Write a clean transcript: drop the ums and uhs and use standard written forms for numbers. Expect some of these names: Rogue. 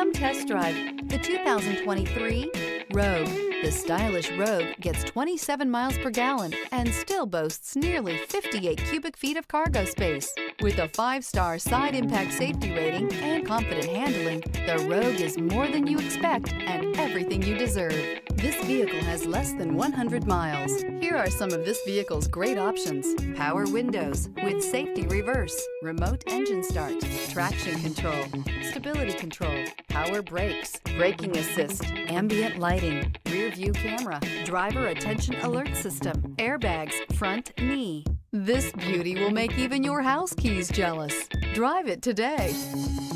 Come test drive the 2023 Rogue. The stylish Rogue gets 27 miles per gallon and still boasts nearly 58 cubic feet of cargo space. With a 5-star side impact safety rating and confident handling, the Rogue is more than you expect and everything you deserve. This vehicle has less than 100 miles. Here are some of this vehicle's great options: power windows with safety reverse, remote engine start, traction control, stability control, power brakes, braking assist, ambient lighting, rear view camera, driver attention alert system, airbags, front knee. This beauty will make even your house keys jealous. Drive it today.